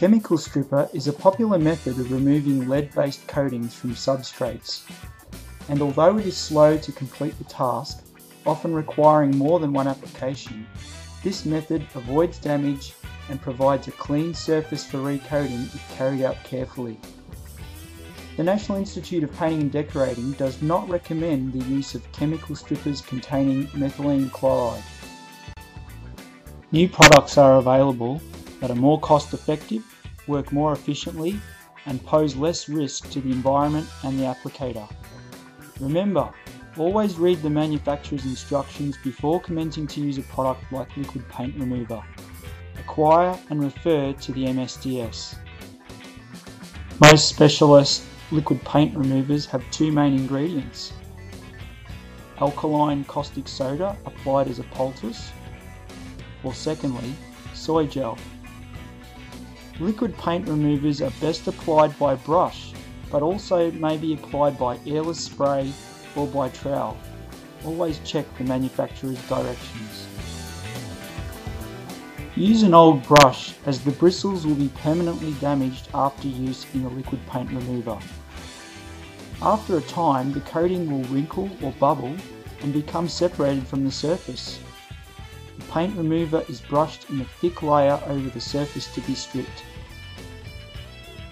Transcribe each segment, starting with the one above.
Chemical stripper is a popular method of removing lead-based coatings from substrates, and although it is slow to complete the task, often requiring more than one application, this method avoids damage and provides a clean surface for recoating if carried out carefully. The National Institute of Painting and Decorating does not recommend the use of chemical strippers containing methylene chloride. New products are available that are more cost-effective, work more efficiently, and pose less risk to the environment and the applicator. Remember, always read the manufacturer's instructions before commencing to use a product like liquid paint remover. Acquire and refer to the MSDS. Most specialist liquid paint removers have two main ingredients: alkaline caustic soda applied as a poultice, or secondly, SoyGel. Liquid paint removers are best applied by brush, but also may be applied by airless spray or by trowel. Always check the manufacturer's directions. Use an old brush, as the bristles will be permanently damaged after use in the liquid paint remover. After a time, the coating will wrinkle or bubble and become separated from the surface. The paint remover is brushed in a thick layer over the surface to be stripped.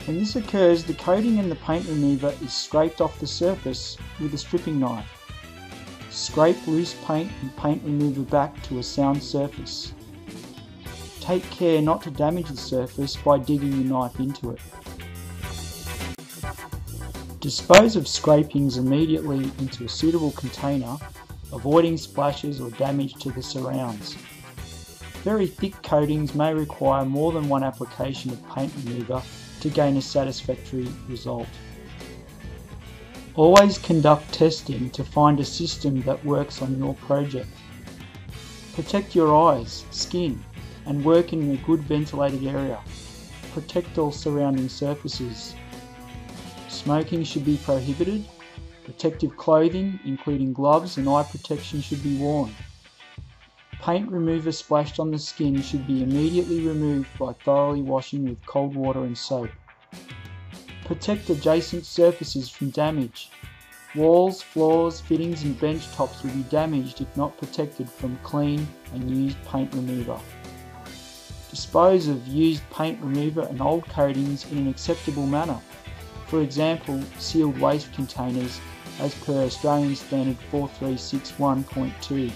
When this occurs, the coating and the paint remover is scraped off the surface with a stripping knife. Scrape loose paint and paint remover back to a sound surface. Take care not to damage the surface by digging the knife into it. Dispose of scrapings immediately into a suitable container, avoiding splashes or damage to the surrounds. Very thick coatings may require more than one application of paint remover to gain a satisfactory result. Always conduct testing to find a system that works on your project. Protect your eyes, skin, and work in a good ventilated area. Protect all surrounding surfaces. Smoking should be prohibited. Protective clothing, including gloves and eye protection, should be worn. Paint remover splashed on the skin should be immediately removed by thoroughly washing with cold water and soap. Protect adjacent surfaces from damage. Walls, floors, fittings and bench tops will be damaged if not protected from clean and used paint remover. Dispose of used paint remover and old coatings in an acceptable manner, for example, sealed waste containers as per Australian Standard 4361.2.